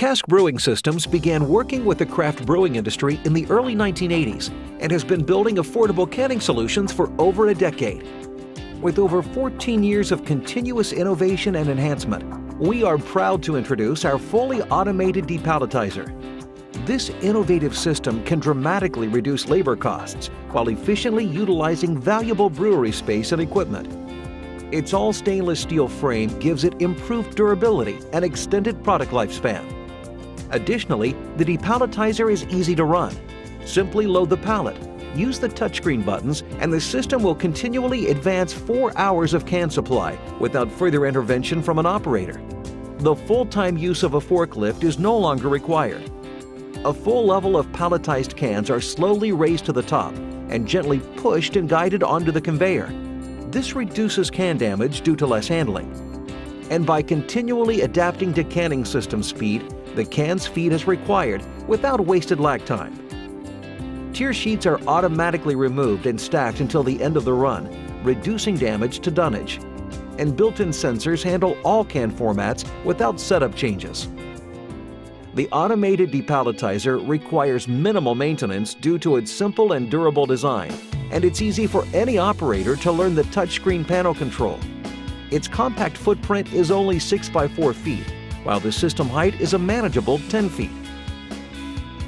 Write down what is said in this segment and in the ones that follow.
Cask Brewing Systems began working with the craft brewing industry in the early 1980s and has been building affordable canning solutions for over a decade. With over 14 years of continuous innovation and enhancement, we are proud to introduce our fully automated depalletizer. This innovative system can dramatically reduce labor costs while efficiently utilizing valuable brewery space and equipment. Its all stainless steel frame gives it improved durability and extended product lifespan. Additionally, the depalletizer is easy to run. Simply load the pallet, use the touchscreen buttons, and the system will continually advance 4 hours of can supply without further intervention from an operator. The full-time use of a forklift is no longer required. A full level of palletized cans are slowly raised to the top and gently pushed and guided onto the conveyor. This reduces can damage due to less handling. And by continually adapting to canning system speed, the cans feed as required without wasted lag time. Tier sheets are automatically removed and stacked until the end of the run, reducing damage to dunnage. And built-in sensors handle all can formats without setup changes. The automated depalletizer requires minimal maintenance due to its simple and durable design, and it's easy for any operator to learn the touchscreen panel control. Its compact footprint is only 6 by 4 feet, while the system height is a manageable 10 feet.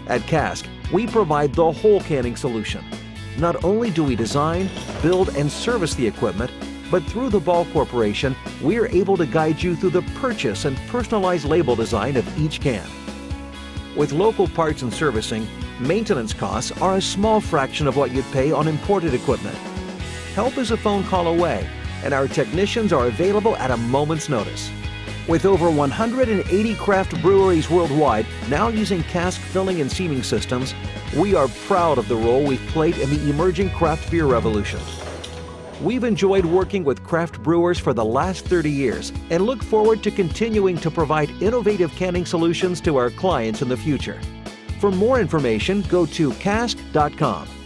At Cask, we provide the whole canning solution. Not only do we design, build, and service the equipment, but through the Ball Corporation, we're able to guide you through the purchase and personalized label design of each can. With local parts and servicing, maintenance costs are a small fraction of what you'd pay on imported equipment. Help is a phone call away, and our technicians are available at a moment's notice. With over 180 craft breweries worldwide now using cask filling and seaming systems, we are proud of the role we've played in the emerging craft beer revolution. We've enjoyed working with craft brewers for the last 30 years and look forward to continuing to provide innovative canning solutions to our clients in the future. For more information, go to cask.com.